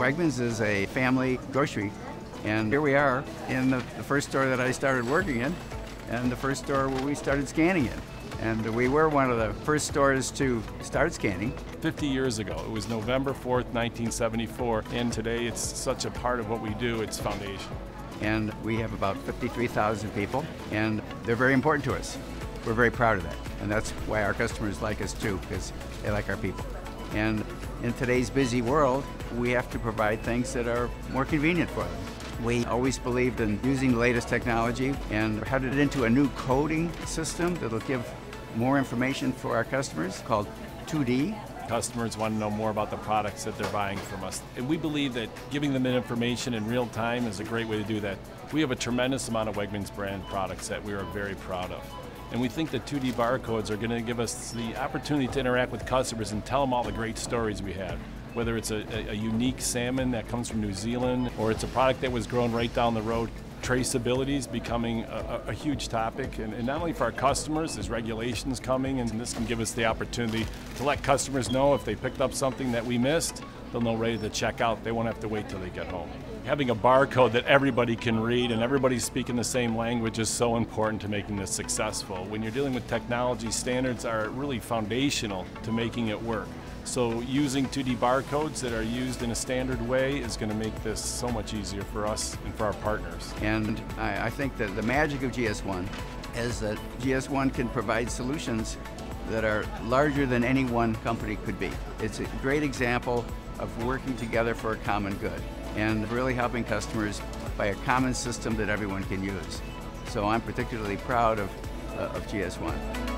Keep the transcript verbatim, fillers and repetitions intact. Wegmans is a family grocery, and here we are in the, the first store that I started working in, and the first store where we started scanning in. And we were one of the first stores to start scanning. fifty years ago, it was November fourth, nineteen seventy-four, and today it's such a part of what we do, it's foundational. And we have about fifty-three thousand people, and they're very important to us. We're very proud of that, and that's why our customers like us too, because they like our people. And in today's busy world, we have to provide things that are more convenient for them. We always believed in using the latest technology and headed into a new coding system that'll give more information for our customers called two D. Customers want to know more about the products that they're buying from us. And we believe that giving them that information in real time is a great way to do that. We have a tremendous amount of Wegmans brand products that we are very proud of. And we think that two D barcodes are going to give us the opportunity to interact with customers and tell them all the great stories we have. Whether it's a, a unique salmon that comes from New Zealand, or it's a product that was grown right down the road. Traceability is becoming a, a huge topic, and, and not only for our customers, there's regulations coming, and this can give us the opportunity to let customers know if they picked up something that we missed, they'll know ready to check out. They won't have to wait till they get home. Having a barcode that everybody can read and everybody's speaking the same language is so important to making this successful. When you're dealing with technology, standards are really foundational to making it work. So using two D barcodes that are used in a standard way is going to make this so much easier for us and for our partners. And I, I think that the magic of G S one is that G S one can provide solutions that are larger than any one company could be. It's a great example of working together for a common good and really helping customers by a common system that everyone can use. So I'm particularly proud of, uh, of G S one.